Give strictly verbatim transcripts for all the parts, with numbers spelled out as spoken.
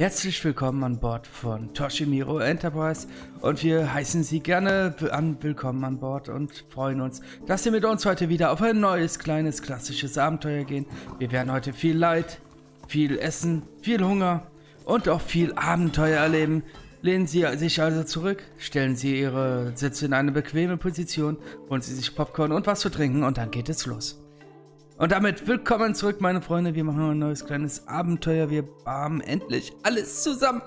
Herzlich willkommen an Bord von Toshimiro Enterprise und wir heißen Sie gerne an willkommen an Bord und freuen uns, dass Sie mit uns heute wieder auf ein neues, kleines, klassisches Abenteuer gehen. Wir werden heute viel Leid, viel Essen, viel Hunger und auch viel Abenteuer erleben. Lehnen Sie sich also zurück, stellen Sie Ihre Sitze in eine bequeme Position, holen Sie sich Popcorn und was zu trinken und dann geht es los. Und damit willkommen zurück, meine Freunde. Wir machen ein neues kleines Abenteuer. Wir haben endlich alles zusammen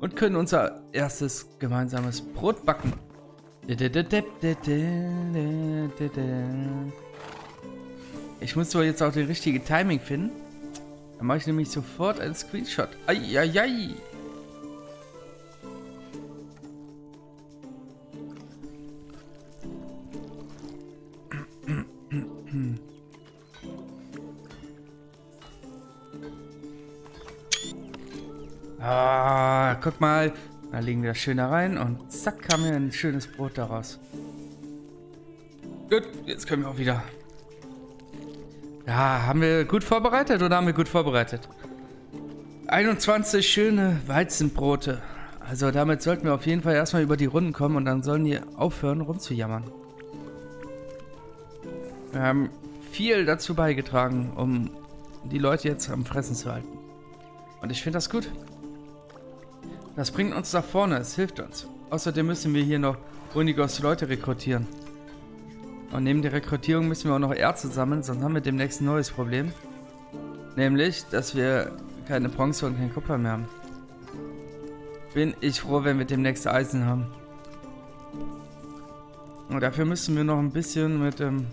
und können unser erstes gemeinsames Brot backen. Ich muss wohl jetzt auch den richtigen Timing finden. Dann mache ich nämlich sofort einen Screenshot. Eieiei. Ah, guck mal. Da legen wir das schön da rein und zack, kam hier ein schönes Brot daraus. Gut, jetzt können wir auch wieder. Ja, haben wir gut vorbereitet oder haben wir gut vorbereitet? einundzwanzig schöne Weizenbrote. Also damit sollten wir auf jeden Fall erstmal über die Runden kommen und dann sollen die aufhören rumzujammern. Wir haben viel dazu beigetragen, um die Leute jetzt am Fressen zu halten. Und ich finde das gut. Das bringt uns nach vorne, es hilft uns. Außerdem müssen wir hier noch Unigos Leute rekrutieren. Und neben der Rekrutierung müssen wir auch noch Erze sammeln, sonst haben wir demnächst ein neues Problem. Nämlich, dass wir keine Bronze und kein Kupfer mehr haben. Bin ich froh, wenn wir demnächst Eisen haben. Und dafür müssen wir noch ein bisschen mit, ähm,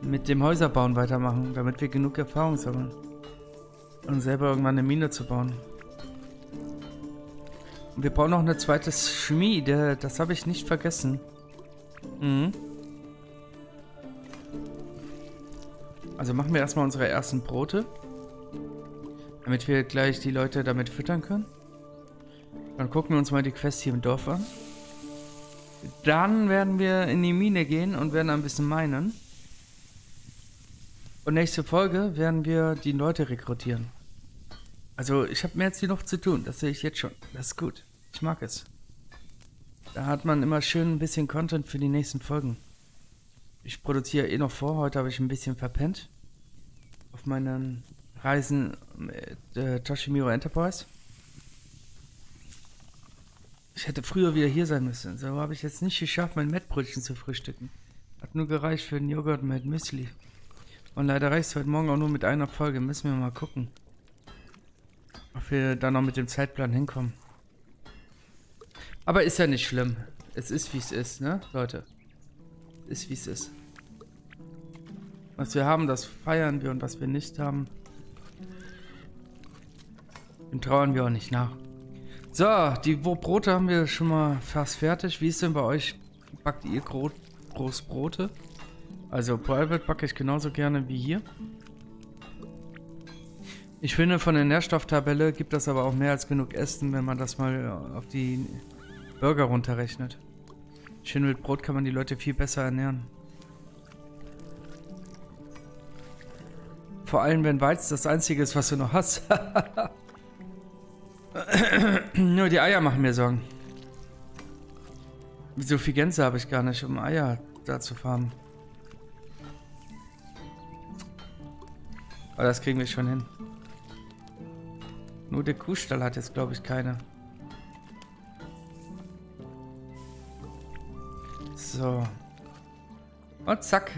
mit dem Häuserbauen weitermachen, damit wir genug Erfahrung sammeln. Und selber irgendwann eine Mine zu bauen. Und wir brauchen noch eine zweite Schmiede. Das habe ich nicht vergessen. Mhm. Also machen wir erstmal unsere ersten Brote. Damit wir gleich die Leute damit füttern können. Dann gucken wir uns mal die Quest hier im Dorf an. Dann werden wir in die Mine gehen und werden ein bisschen minen. Und nächste Folge werden wir die Leute rekrutieren. Also ich habe mir jetzt hier noch zu tun, das sehe ich jetzt schon. Das ist gut, ich mag es. Da hat man immer schön ein bisschen Content für die nächsten Folgen. Ich produziere eh noch vor, heute habe ich ein bisschen verpennt. Auf meinen Reisen mit äh, Toshimiro Enterprise. Ich hätte früher wieder hier sein müssen, so habe ich jetzt nicht geschafft, mein Mettbrötchen zu frühstücken. Hat nur gereicht für den Joghurt mit Müsli. Und leider reicht es heute Morgen auch nur mit einer Folge. Müssen wir mal gucken, ob wir da noch mit dem Zeitplan hinkommen. Aber ist ja nicht schlimm. Es ist, wie es ist, ne, Leute? Ist, wie es ist. Was wir haben, das feiern wir und was wir nicht haben, dem trauern wir auch nicht nach. So, die Brote haben wir schon mal fast fertig. Wie ist denn bei euch? Backt ihr Gro Großbrote? Also Private backe ich genauso gerne wie hier. Ich finde, von der Nährstofftabelle gibt das aber auch mehr als genug Essen, wenn man das mal auf die Burger runterrechnet. Ich finde, mit Brot kann man die Leute viel besser ernähren. Vor allem, wenn Weizen das Einzige ist, was du noch hast. Nur die Eier machen mir Sorgen. So viel Gänse habe ich gar nicht, um Eier da zu farmen. Aber das kriegen wir schon hin. Nur der Kuhstall hat jetzt, glaube ich, keine. So. Und zack.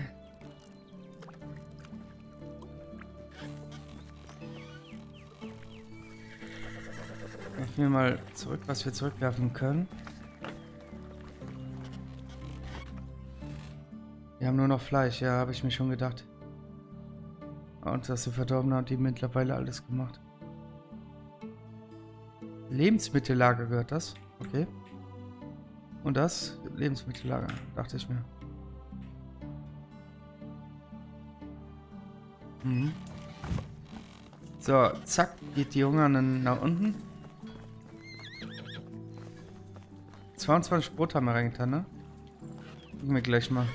Werfen wir mal zurück, was wir zurückwerfen können. Wir haben nur noch Fleisch, ja, habe ich mir schon gedacht. Und das Verdorbene hat die mittlerweile alles gemacht. Lebensmittellager gehört das? Okay. Und das? Lebensmittellager, dachte ich mir. Mhm. So, zack, geht die Hunger nach unten. zweiundzwanzig Brot haben wir reingetan, ne? Gucken wir gleich mal.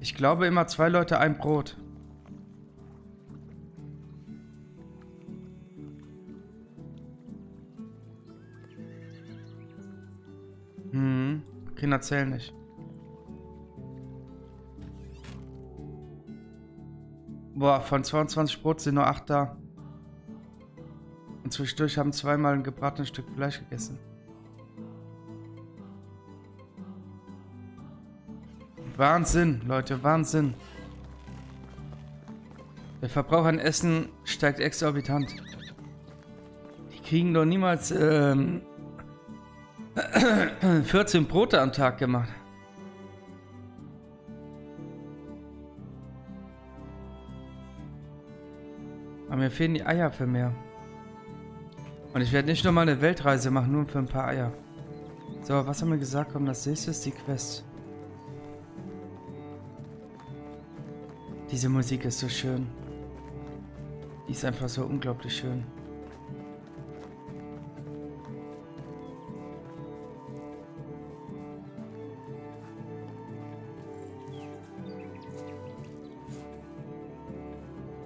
Ich glaube immer zwei Leute ein Brot. Kinder zählen nicht. Boah, von zweiundzwanzig Brot sind nur acht da. Und zwischendurch haben zweimal ein gebratenes Stück Fleisch gegessen. Wahnsinn, Leute, Wahnsinn. Der Verbrauch an Essen steigt exorbitant. Die kriegen doch niemals ähm, vierzehn Brote am Tag gemacht. Aber mir fehlen die Eier für mehr. Und ich werde nicht nur mal eine Weltreise machen, nur für ein paar Eier. So, was haben wir gesagt? Komm, das nächste ist die Quest. Diese Musik ist so schön. Die ist einfach so unglaublich schön.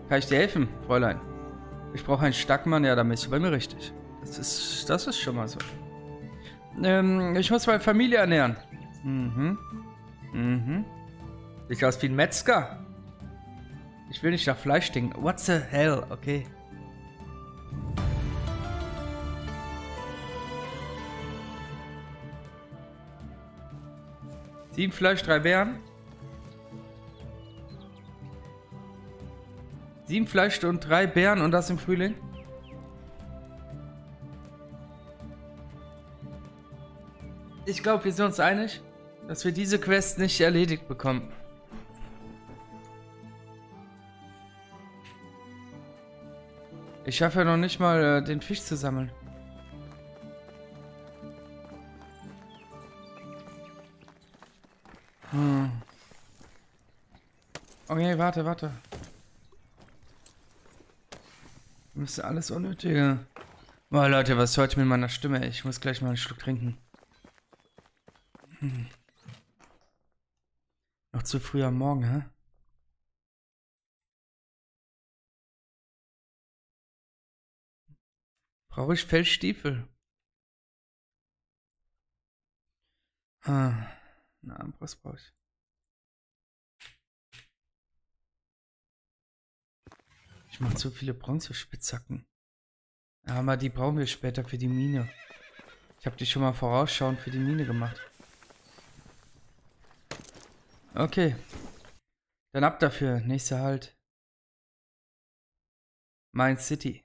Kann ich dir helfen, Fräulein? Ich brauche einen Stackmann, ja, da bist du bei mir richtig. Das ist, das ist schon mal so. Ähm, ich muss meine Familie ernähren. Mhm. Mhm. Sieht aus wie ein Metzger. Ich will nicht nach Fleisch stinken. What the hell? Okay. Sieben Fleisch, drei Beeren. Sieben Fleisch und drei Beeren und das im Frühling. Ich glaube, wir sind uns einig, dass wir diese Quest nicht erledigt bekommen. Ich schaffe ja noch nicht mal äh, den Fisch zu sammeln. Hm. Okay, warte, warte. Wir müssen alles Unnötige. Boah, Leute, was ist heute mit meiner Stimme? Ich muss gleich mal einen Schluck trinken. Hm. Noch zu früh am Morgen, hä? Brauche ich Fellstiefel? Ah, eine Armbrust brauche ich. Ich mache so viele Bronzespitzhacken. Aber die brauchen wir später für die Mine. Ich habe die schon mal vorausschauend für die Mine gemacht. Okay. Dann ab dafür. Nächster Halt. Mine City.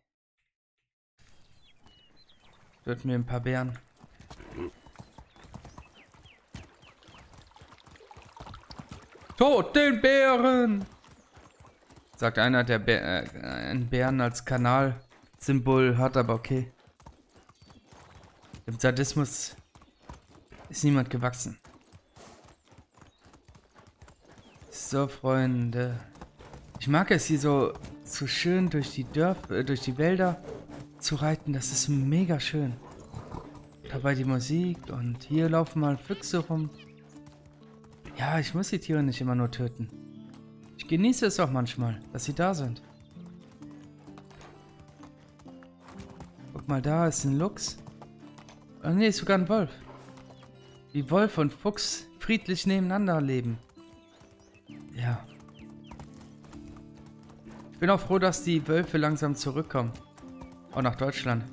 Wird mir ein paar Beeren. Tot den Bären! Sagt einer, der Bär, äh, einen Bären als Kanalsymbol hat, aber okay. Im Sadismus ist niemand gewachsen. So, Freunde. Ich mag es hier so, so schön durch die Dörfer, äh, durch die Wälder zu reiten, das ist mega schön. Dabei die Musik und hier laufen mal Füchse rum. Ja, ich muss die Tiere nicht immer nur töten. Ich genieße es auch manchmal, dass sie da sind. Guck mal, da ist ein Luchs. Ah ne, ist sogar ein Wolf. Wie Wolf und Fuchs friedlich nebeneinander leben. Ja. Ich bin auch froh, dass die Wölfe langsam zurückkommen. Auch nach Deutschland.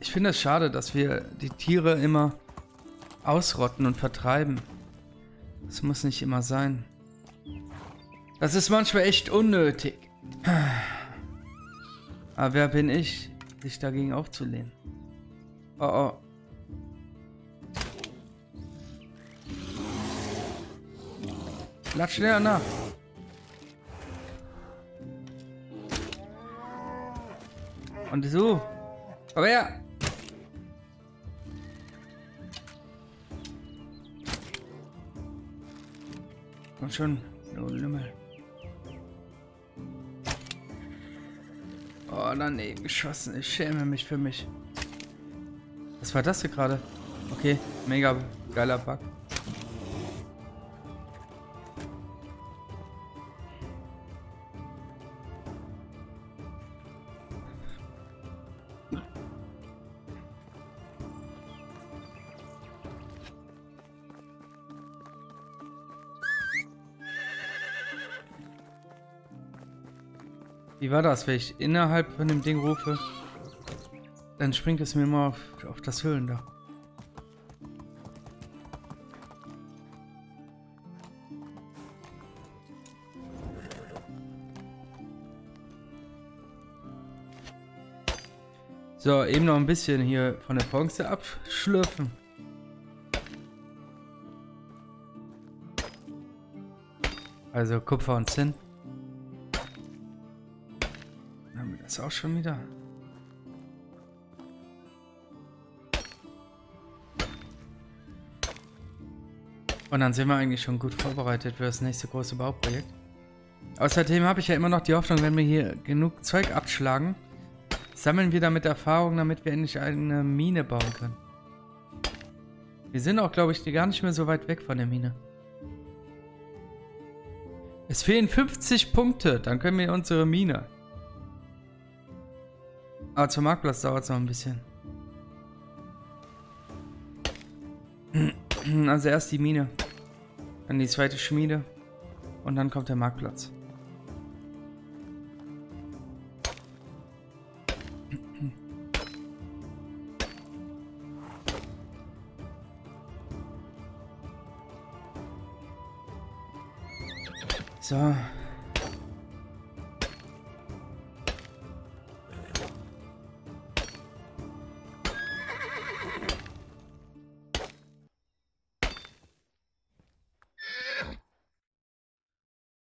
Ich finde es schade, dass wir die Tiere immer ausrotten und vertreiben. Das muss nicht immer sein. Das ist manchmal echt unnötig. Aber wer bin ich, sich dagegen aufzulehnen? Oh oh. Lass schneller nach. Und so. Komm her! Komm schon, du Lümmel. Oh, daneben geschossen. Ich schäme mich für mich. Was war das hier gerade? Okay, mega geiler Bug. Wie war das, wenn ich innerhalb von dem Ding rufe? Dann springt es mir immer auf, auf das Höhlen da. So, eben noch ein bisschen hier von der Bronze abschlürfen. Also Kupfer und Zinn. Dann haben wir das auch schon wieder. Und dann sind wir eigentlich schon gut vorbereitet für das nächste große Bauprojekt. Außerdem habe ich ja immer noch die Hoffnung, wenn wir hier genug Zeug abschlagen, sammeln wir damit Erfahrung, damit wir endlich eine Mine bauen können. Wir sind auch, glaube ich, gar nicht mehr so weit weg von der Mine. Es fehlen fünfzig Punkte, dann können wir unsere Mine. Aber zum Marktplatz dauert es noch ein bisschen. Also erst die Mine, dann die zweite Schmiede und dann kommt der Marktplatz. So.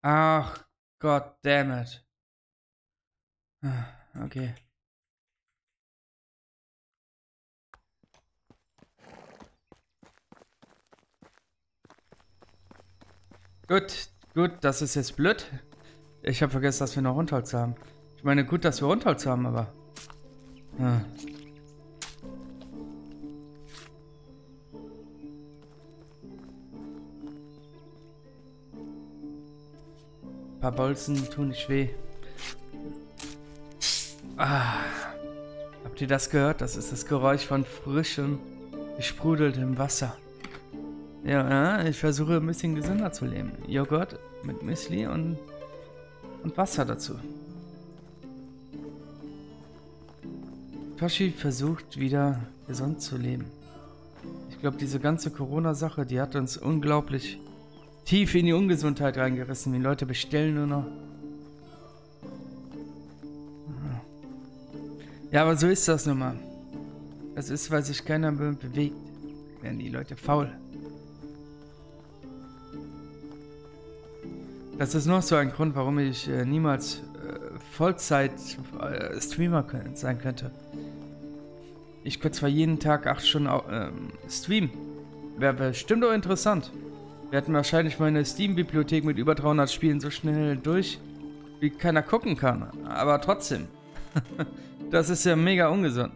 Ach, God damn it. Okay. Gut. Gut, das ist jetzt blöd. Ich habe vergessen, dass wir noch Rundholz haben. Ich meine, gut, dass wir Rundholz haben, aber... Ja. Ein paar Bolzen tun nicht weh. Ah. Habt ihr das gehört? Das ist das Geräusch von frischem, gesprudeltem Wasser. Ja, ich versuche ein bisschen gesünder zu leben. Joghurt mit Müsli und, und Wasser dazu. Toshi versucht wieder gesund zu leben. Ich glaube, diese ganze Corona-Sache, die hat uns unglaublich tief in die Ungesundheit reingerissen. Die Leute bestellen nur noch. Ja, aber so ist das nun mal. Das ist, weil sich keiner be- bewegt, werden die Leute faul. Das ist noch so ein Grund, warum ich äh, niemals äh, Vollzeit-Streamer äh, sein könnte. Ich könnte zwar jeden Tag acht Stunden ähm, streamen. Wäre bestimmt auch interessant. Wir hätten wahrscheinlich meine Steam-Bibliothek mit über dreihundert Spielen so schnell durch, wie keiner gucken kann. Aber trotzdem. Das ist ja mega ungesund.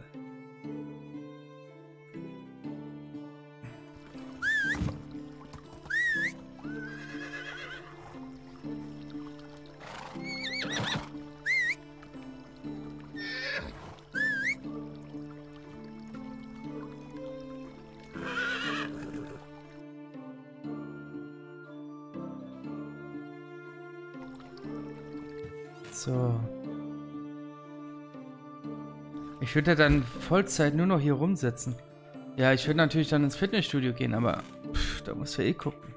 So. Ich würde ja dann Vollzeit nur noch hier rumsitzen. Ja, ich würde natürlich dann ins Fitnessstudio gehen, aber pff, da muss wir eh gucken.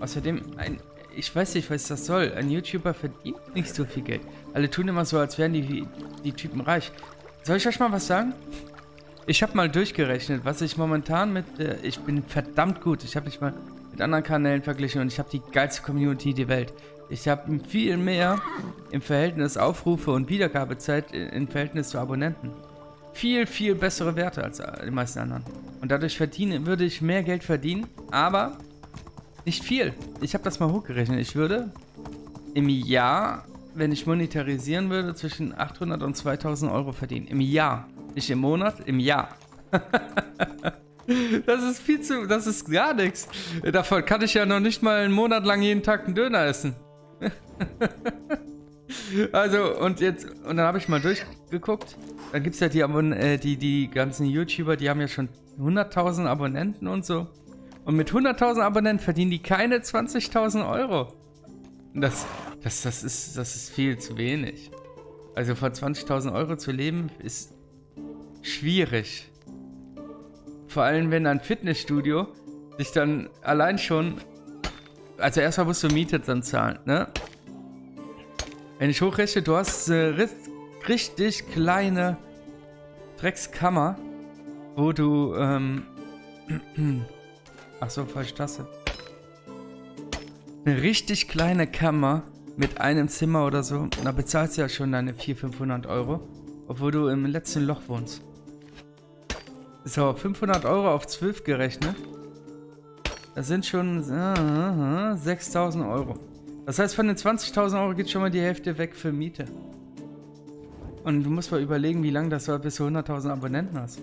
Außerdem, ein, ich weiß nicht, was das soll. Ein YouTuber verdient nicht so viel Geld. Alle tun immer so, als wären die, die Typen reich. Soll ich euch mal was sagen? Ich habe mal durchgerechnet, was ich momentan mit... Äh, ich bin verdammt gut. Ich habe mich mal mit anderen Kanälen verglichen und ich habe die geilste Community der Welt. Ich habe viel mehr im Verhältnis Aufrufe und Wiedergabezeit im Verhältnis zu Abonnenten. Viel, viel bessere Werte als die meisten anderen. Und dadurch verdiene, würde ich mehr Geld verdienen, aber nicht viel. Ich habe das mal hochgerechnet. Ich würde im Jahr, wenn ich monetarisieren würde, zwischen achthundert und zweitausend Euro verdienen. Im Jahr. Nicht im Monat, im Jahr. Das ist viel zu... Das ist gar nichts. Davon kann ich ja noch nicht mal einen Monat lang jeden Tag einen Döner essen. Also, und jetzt, und dann habe ich mal durchgeguckt. Dann gibt es ja die, Abon äh, die, die ganzen YouTuber, die haben ja schon hunderttausend Abonnenten und so. Und mit hunderttausend Abonnenten verdienen die keine zwanzigtausend Euro. Das, das, das, ist, das ist viel zu wenig. Also von zwanzigtausend Euro zu leben ist schwierig. Vor allem, wenn ein Fitnessstudio sich dann allein schon... Also erstmal musst du Miete dann zahlen, ne? Wenn ich hochrechne, du hast eine richtig kleine Dreckskammer, wo du... Ähm, Achso, falsche Tasse. Eine richtig kleine Kammer mit einem Zimmer oder so. Da bezahlst du ja schon deine vierhundert, fünfhundert Euro. Obwohl du im letzten Loch wohnst. Ist aber fünfhundert Euro auf zwölf gerechnet. Das sind schon sechstausend Euro. Das heißt, von den zwanzigtausend Euro geht schon mal die Hälfte weg für Miete. Und du musst mal überlegen, wie lange das war, bis du hunderttausend Abonnenten hast.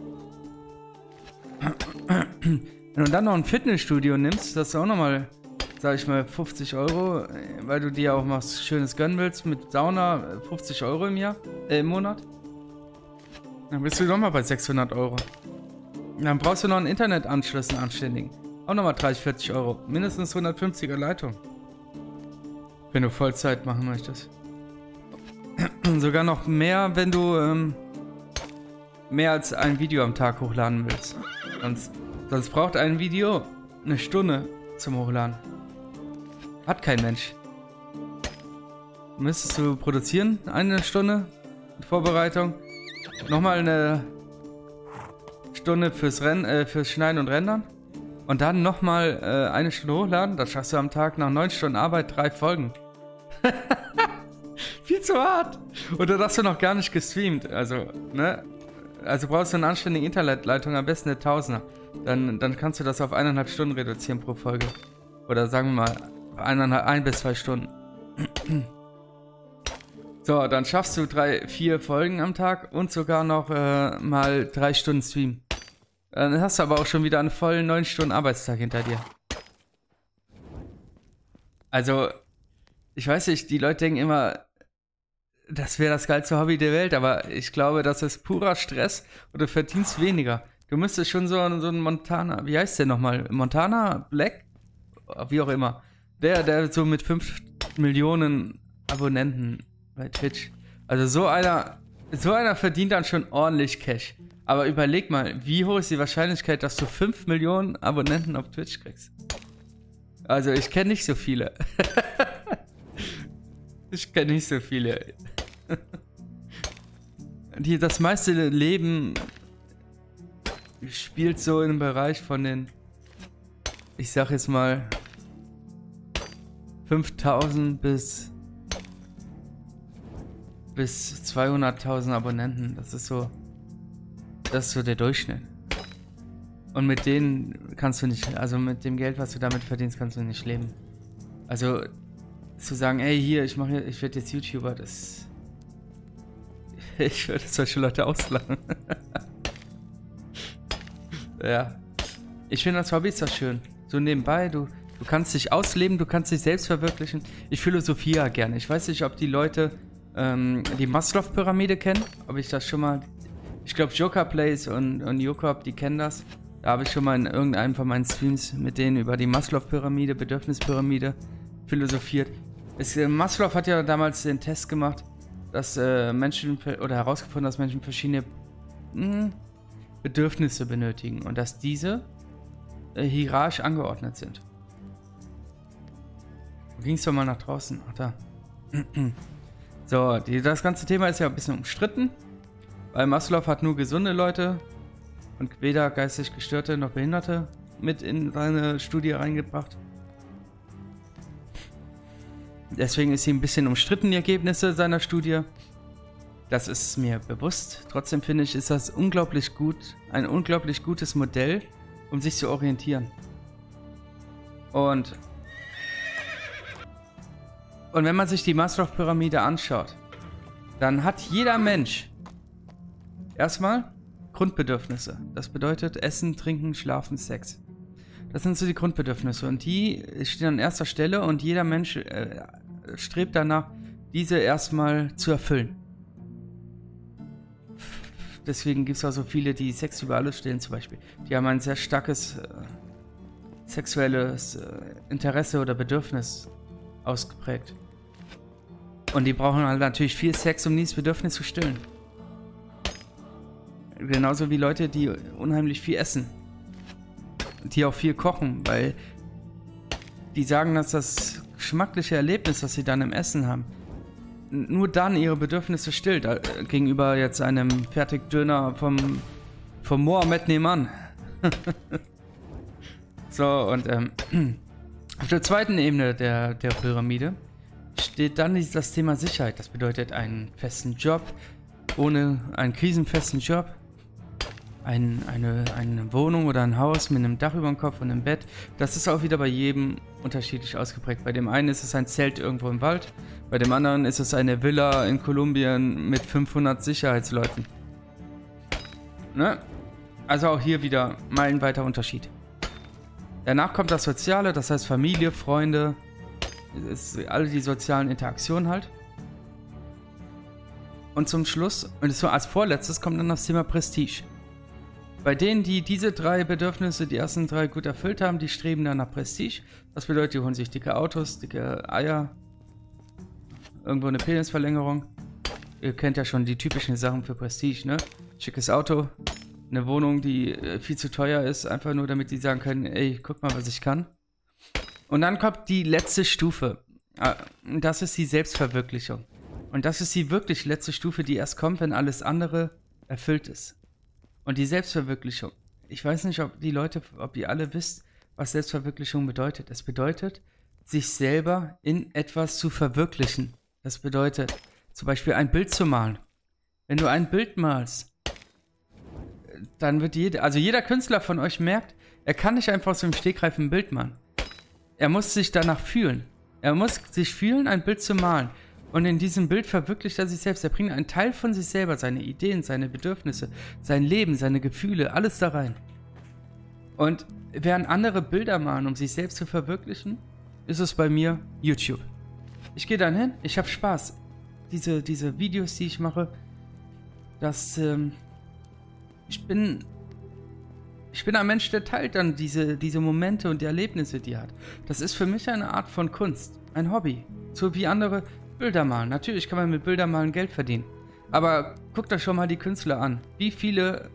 Wenn du dann noch ein Fitnessstudio nimmst, das ist auch nochmal, sag ich mal, fünfzig Euro, weil du dir auch mal was Schönes gönnen willst mit Sauna, fünfzig Euro im Jahr, äh, im Monat. Dann bist du nochmal bei sechshundert Euro. Dann brauchst du noch einen Internetanschluss, einen anständigen. Auch nochmal dreißig, vierzig Euro. Mindestens hundertfünfziger Leitung. Wenn du Vollzeit machen möchtest. Und sogar noch mehr, wenn du ähm, mehr als ein Video am Tag hochladen willst. Sonst... Sonst braucht ein Video eine Stunde zum Hochladen. Hat kein Mensch. Müsstest du produzieren, eine Stunde mit Vorbereitung. Nochmal eine Stunde fürs, Ren äh, fürs Schneiden und Rendern. Und dann nochmal äh, eine Stunde hochladen. Das schaffst du am Tag nach neun Stunden Arbeit drei Folgen. Viel zu hart. Und dann hast du noch gar nicht gestreamt. Also, ne? Also brauchst du eine anständige Internetleitung, am besten eine Tausender. Dann, dann kannst du das auf eineinhalb Stunden reduzieren pro Folge. Oder sagen wir mal, eineinhalb, ein bis zwei Stunden. So, dann schaffst du drei, vier Folgen am Tag und sogar noch äh, mal drei Stunden Stream. Dann hast du aber auch schon wieder einen vollen neun Stunden Arbeitstag hinter dir. Also, ich weiß nicht, die Leute denken immer, das wäre das geilste Hobby der Welt, aber ich glaube, das ist purer Stress und du verdienst weniger. Du müsstest schon so, so einen Montana, wie heißt der nochmal? Montana Black? Wie auch immer. Der, der so mit fünf Millionen Abonnenten bei Twitch. Also so einer, so einer verdient dann schon ordentlich Cash. Aber überleg mal, wie hoch ist die Wahrscheinlichkeit, dass du fünf Millionen Abonnenten auf Twitch kriegst? Also ich kenne nicht so viele. Ich kenne nicht so viele. Die, das meiste Leben... spielt so im Bereich von den, ich sag jetzt mal, fünftausend bis bis zweihunderttausend Abonnenten. Das ist so, das ist so der Durchschnitt. Und mit denen kannst du nicht, also mit dem Geld, was du damit verdienst, kannst du nicht leben. Also zu sagen, ey, hier, ich mache, ich werde jetzt YouTuber, das, ich würde solche Leute auslachen. Ja, ich finde das Hobby ist das schön. So nebenbei, du, du kannst dich ausleben, du kannst dich selbst verwirklichen. Ich philosophiere ja gerne. Ich weiß nicht, ob die Leute ähm, die Maslow-Pyramide kennen. Ob ich das schon mal... Ich glaube, Joker Plays und, und Jokob, die kennen das. Da habe ich schon mal in irgendeinem von meinen Streams mit denen über die Maslow-Pyramide, Bedürfnispyramide philosophiert. Es, äh, Maslow hat ja damals den Test gemacht, dass äh, Menschen... Oder herausgefunden, dass Menschen verschiedene... Mh, Bedürfnisse benötigen und dass diese äh, hierarchisch angeordnet sind. Wo ging es doch mal nach draußen? Ach da. So, die, das ganze Thema ist ja ein bisschen umstritten, weil Maslow hat nur gesunde Leute und weder geistig Gestörte noch Behinderte mit in seine Studie reingebracht. Deswegen ist sie ein bisschen umstritten, die Ergebnisse seiner Studie. Das ist mir bewusst. Trotzdem finde ich, ist das unglaublich gut, ein unglaublich gutes Modell, um sich zu orientieren. Und, und wenn man sich die Maslow-Pyramide anschaut, dann hat jeder Mensch erstmal Grundbedürfnisse. Das bedeutet Essen, Trinken, Schlafen, Sex. Das sind so die Grundbedürfnisse und die stehen an erster Stelle und jeder Mensch äh, strebt danach, diese erstmal zu erfüllen. Deswegen gibt es auch so viele, die Sex über alles stehen zum Beispiel. Die haben ein sehr starkes äh, sexuelles äh, Interesse oder Bedürfnis ausgeprägt. Und die brauchen halt natürlich viel Sex, um dieses Bedürfnis zu stillen. Genauso wie Leute, die unheimlich viel essen. Die auch viel kochen, weil die sagen, dass das geschmackliche Erlebnis, das sie dann im Essen haben, nur dann ihre Bedürfnisse stillt. Gegenüber jetzt einem Fertigdöner vom, vom Mohammed nebenan. So, und ähm, auf der zweiten Ebene der, der Pyramide steht dann das Thema Sicherheit. Das bedeutet einen festen Job, ohne einen krisenfesten Job, ein, eine, eine Wohnung oder ein Haus mit einem Dach über dem Kopf und einem Bett. Das ist auch wieder bei jedem unterschiedlich ausgeprägt. Bei dem einen ist es ein Zelt irgendwo im Wald, bei dem anderen ist es eine Villa in Kolumbien mit fünfhundert Sicherheitsleuten. Ne? Also auch hier wieder meilenweiter Unterschied. Danach kommt das Soziale, das heißt Familie, Freunde, ist alle die sozialen Interaktionen halt. Und zum Schluss, und so als vorletztes, kommt dann das Thema Prestige. Bei denen, die diese drei Bedürfnisse, die ersten drei gut erfüllt haben, die streben dann nach Prestige. Das bedeutet, die holen sich dicke Autos, dicke Eier, irgendwo eine Penisverlängerung. Ihr kennt ja schon die typischen Sachen für Prestige, ne? Schickes Auto, eine Wohnung, die viel zu teuer ist, einfach nur damit die sagen können, ey, guck mal, was ich kann. Und dann kommt die letzte Stufe. Das ist die Selbstverwirklichung. Und das ist die wirklich letzte Stufe, die erst kommt, wenn alles andere erfüllt ist. Und die Selbstverwirklichung. Ich weiß nicht, ob die Leute, ob ihr alle wisst, was Selbstverwirklichung bedeutet. Es bedeutet, sich selber in etwas zu verwirklichen. Das bedeutet, zum Beispiel ein Bild zu malen. Wenn du ein Bild malst, dann wird jeder, also jeder Künstler von euch merkt, er kann nicht einfach so im Stegreif ein Bild malen. Er muss sich danach fühlen. Er muss sich fühlen, ein Bild zu malen. Und in diesem Bild verwirklicht er sich selbst. Er bringt einen Teil von sich selber, seine Ideen, seine Bedürfnisse, sein Leben, seine Gefühle, alles da rein. Und während andere Bilder malen, um sich selbst zu verwirklichen, ist es bei mir YouTube. Ich gehe dann hin, ich habe Spaß. Diese, diese Videos, die ich mache, das, ähm, ich bin... Ich bin ein Mensch, der teilt dann diese, diese Momente und die Erlebnisse, die er hat. Das ist für mich eine Art von Kunst, ein Hobby. So wie andere Bilder malen. Natürlich kann man mit Bilder malen Geld verdienen. Aber guckt euch schon mal die Künstler an. Wie viele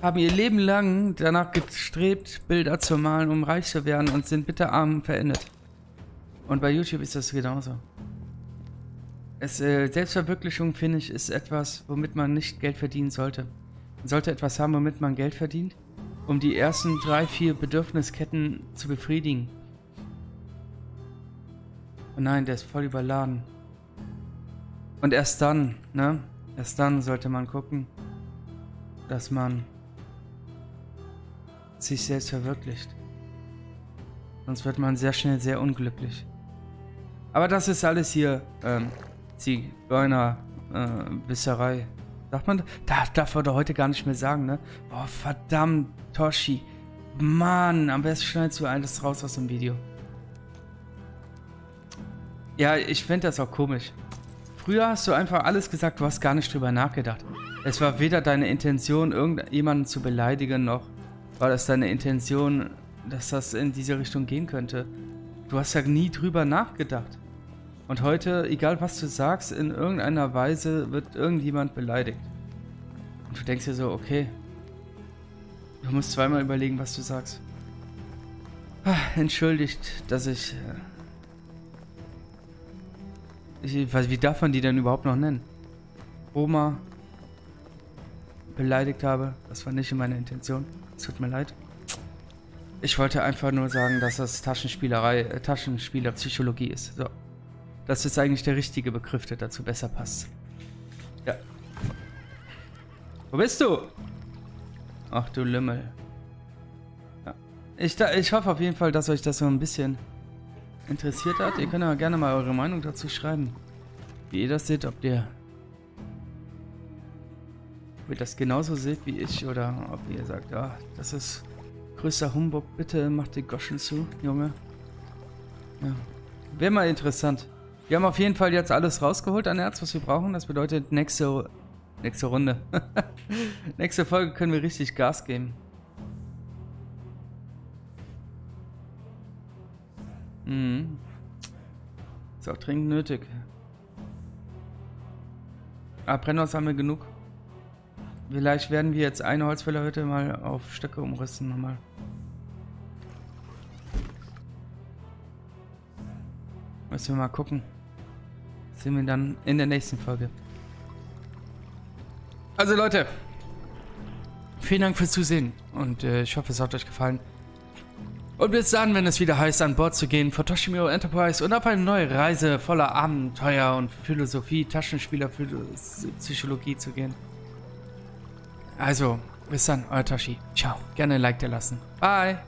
haben ihr Leben lang danach gestrebt, Bilder zu malen, um reich zu werden und sind bitterarm verendet. Und bei YouTube ist das genauso. Es, äh, Selbstverwirklichung, finde ich, ist etwas, womit man nicht Geld verdienen sollte. Man sollte etwas haben, womit man Geld verdient, um die ersten drei, vier Bedürfnisketten zu befriedigen. Oh nein, der ist voll überladen. Und erst dann, ne? Erst dann sollte man gucken, dass man sich selbst verwirklicht. Sonst wird man sehr schnell sehr unglücklich. Aber das ist alles hier ähm, Zigeunerwisserei. Äh, Darf man, da darf man doch heute gar nicht mehr sagen, ne? Oh, verdammt, Toshi. Mann, am besten schneidest du alles raus aus dem Video. Ja, ich finde das auch komisch. Früher hast du einfach alles gesagt, du hast gar nicht drüber nachgedacht. Es war weder deine Intention, irgendjemanden zu beleidigen, noch war das deine Intention, dass das in diese Richtung gehen könnte. Du hast ja nie drüber nachgedacht. Und heute, egal was du sagst, in irgendeiner Weise wird irgendjemand beleidigt. Und du denkst dir so, okay, du musst zweimal überlegen, was du sagst. Ach, entschuldigt, dass ich, ich weiß, wie darf man die denn überhaupt noch nennen? Oma beleidigt habe, das war nicht in meiner Intention, es tut mir leid. Ich wollte einfach nur sagen, dass das Taschenspielerei, äh, Taschenspielerpsychologie ist, so. Das ist eigentlich der richtige Begriff, der dazu besser passt. Ja. Wo bist du? Ach du Lümmel. Ja. Ich, ich hoffe auf jeden Fall, dass euch das so ein bisschen interessiert hat. Ihr könnt ja gerne mal eure Meinung dazu schreiben. Wie ihr das seht, ob ihr, ob ihr das genauso seht wie ich oder ob ihr sagt, ah, das ist größter Humbug. Bitte macht die Goschen zu, Junge. Ja. Wäre mal interessant. Wir haben auf jeden Fall jetzt alles rausgeholt an Erz, was wir brauchen. Das bedeutet, nächste, nächste Runde. Nächste Folge können wir richtig Gas geben. Mhm. Ist auch dringend nötig. Ah, Brennholz haben wir genug. Vielleicht werden wir jetzt eine Holzfällerhütte mal auf Stöcke umrissen nochmal. Müssen wir mal gucken. Das sehen wir dann in der nächsten Folge. Also Leute, vielen Dank fürs Zusehen und äh, ich hoffe, es hat euch gefallen. Und bis dann, wenn es wieder heißt, an Bord zu gehen von Toshimiro Enterprise und auf eine neue Reise voller Abenteuer und Philosophie, Taschenspieler, Psychologie zu gehen. Also, bis dann, euer Toshi. Ciao. Gerne ein Like da lassen. Bye.